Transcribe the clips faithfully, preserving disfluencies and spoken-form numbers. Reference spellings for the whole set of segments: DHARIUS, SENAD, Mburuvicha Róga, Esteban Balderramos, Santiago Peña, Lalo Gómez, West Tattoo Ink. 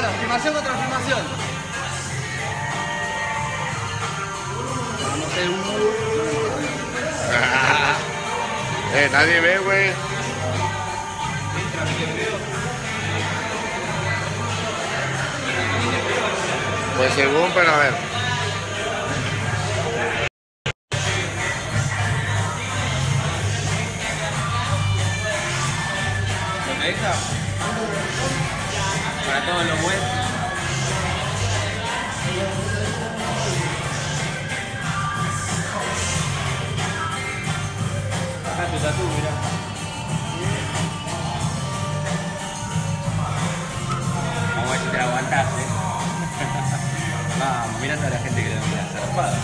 Claro, afirmación contra afirmación. Vamos a hacer un... Eh, nadie ve, güey. Pues según, pero a ver. Para todos los buenos. Acá tu tatu, mirá. Vamos a ver si te la aguantás, eh. Vamos, mirá toda la gente que lo mira, zarpada.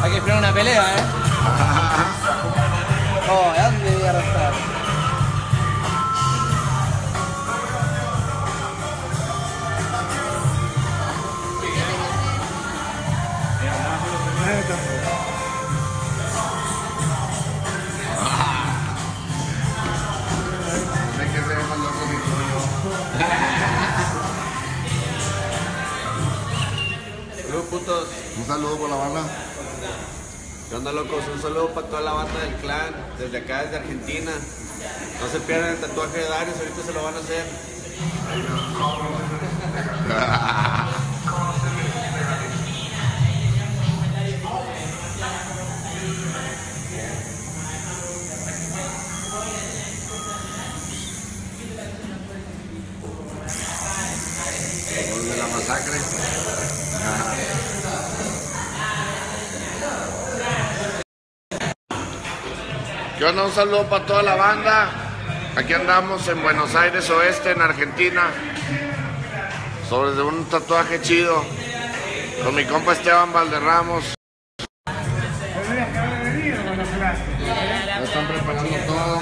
Hay que esperar una pelea, ¿eh? Oh, ¿a dónde voy a arrastrar? Saludos, putos. Un saludo por la banda. ¿Qué onda, locos? Un saludo para toda la banda del clan, desde acá, desde Argentina. No se pierdan el tatuaje de Darius, ahorita se lo van a hacer. Gol de la masacre. ¿Qué onda? Un saludo para toda la banda. Aquí andamos en Buenos Aires Oeste, en Argentina, sobre un tatuaje chido con mi compa Esteban Balderramos. Ya están preparando todo.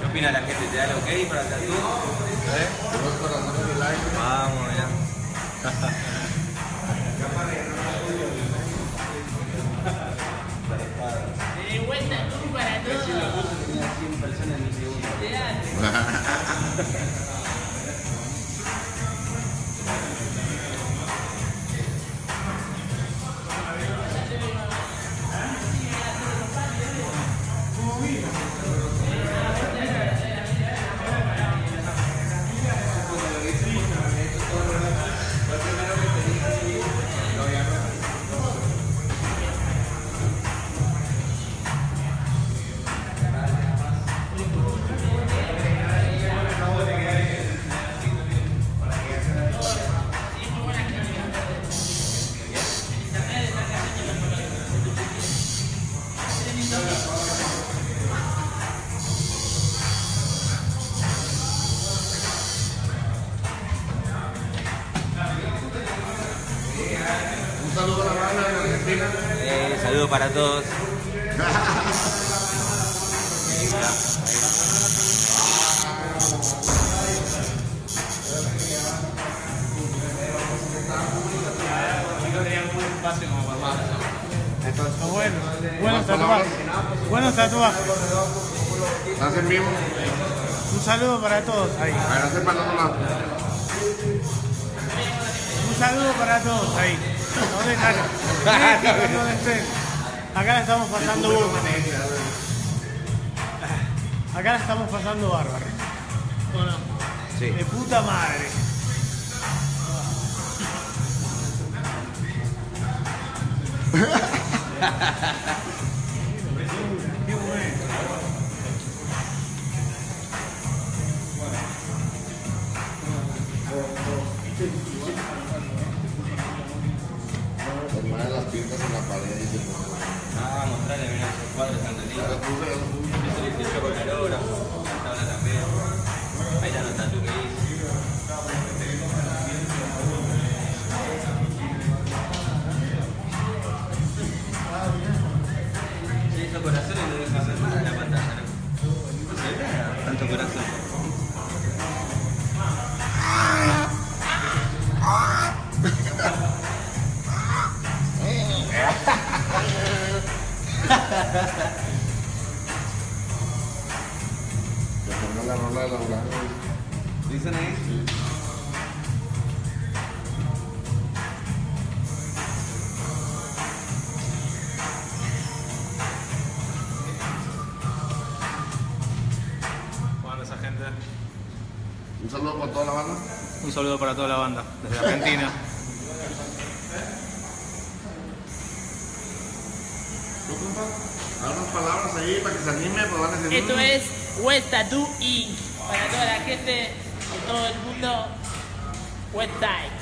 ¿Qué opina la gente? ¿Te da el ok para el tatu? Vamos, ya. De vuelta tú para todos. cien personas en mi segundo. Eh, saludo para todos. Ahí está, ahí. Buenos tatuajes. Buenos tatuajes. ¿Estás en vivo? Un saludo para todos. Ahí. Un saludo para todos. Ahí. No dejan, no dejan. Acá la estamos pasando bárbaro. Acá la estamos pasando bárbaro. ¿O no? Sí. De puta madre. Qué bueno. Pintas en la pared y se pone. Ah, mostrale, mirá, esos cuadros están lindos. Eso lo hice yo con la lora, con la tabla también. Ahí están los tatu que hice. corazón y lo deja armar la pantalla. No se vea tanto corazón. La rola de la volada. ¿Dicen ahí? Sí. Bueno, esa gente. Un saludo para toda la banda. Un saludo para toda la banda, desde Argentina. Algunas palabras ahí para que se anime, pues van a decir. Esto es West Tattoo Ink para toda la gente de todo el mundo. West Tattoo.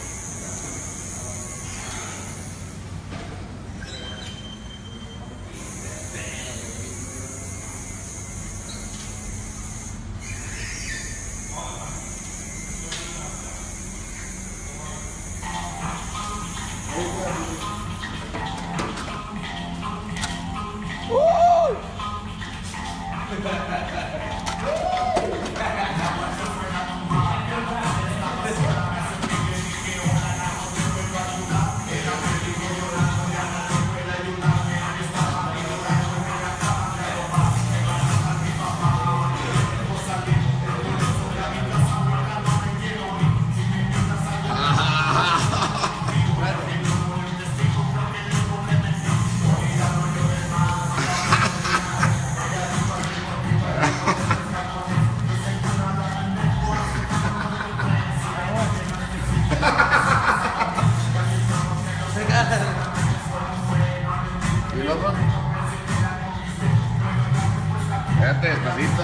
Quédate despacito.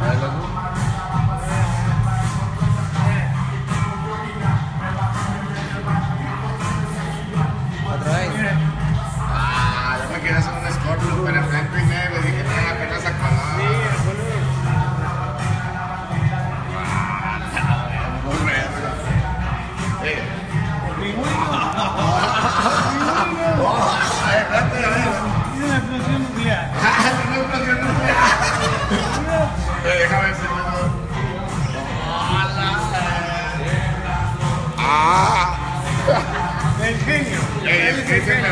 Ahí lo hago. Otra vez. Ah, yo me quería hacer un escorpio, pero en blanco y negro. Dije, no, apenas a color. Sí, el color. Ah, no, no, no. Eh. ¡Pingüino! ¡Pingüino! ¡Pingüino! ¡Pingüino! Déjame ver. ¡Ah! ¡El genio! ¡El genio!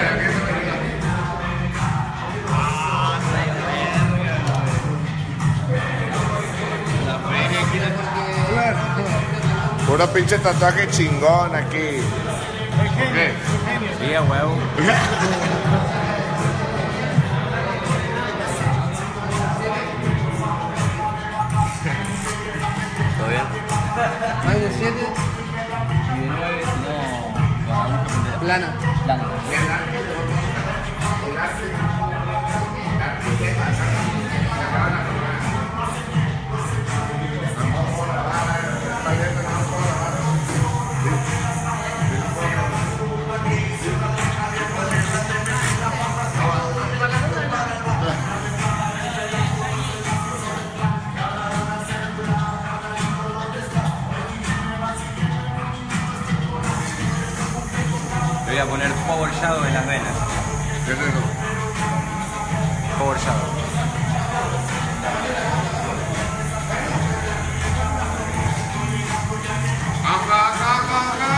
¡Ah! ¡La pura pinche tatuaje chingón aquí! ¡El genio! ¡El genio! ¡Huevo! De siete y de nueve, no, plana, plana. Voy a poner Power Shadow en las venas. ¿Qué es eso? Power Shadow. ¡Ajá, ajá, ajá!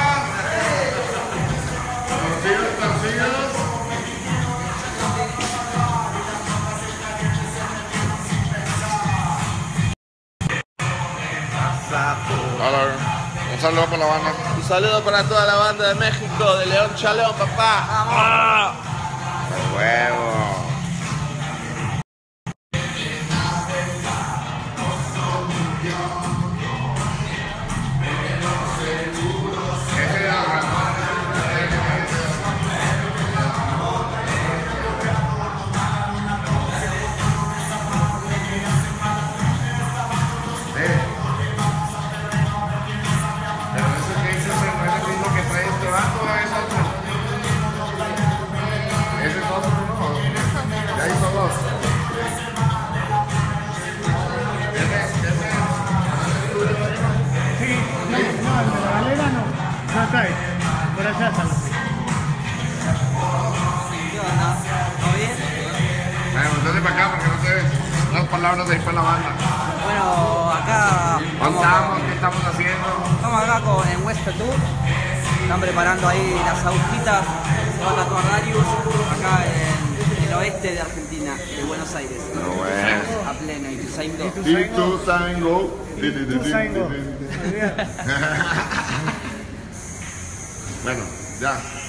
¡Torcillos, torcillos! Un saludo para la banda. Un saludo para toda la banda de México, de León Chalón, papá. ¡Vamos! ¡De huevo! Ese es otro, ¿no? Son palabras de ahí para la banda. Bueno, acá estamos, ¿qué estamos haciendo? Estamos acá con el West Tattoo. Están preparando ahí las agujitas. Se va a tatuar Darius acá en, en el oeste de Argentina, en Buenos Aires. No, bueno. A pleno, y tu sango. Bueno, ya.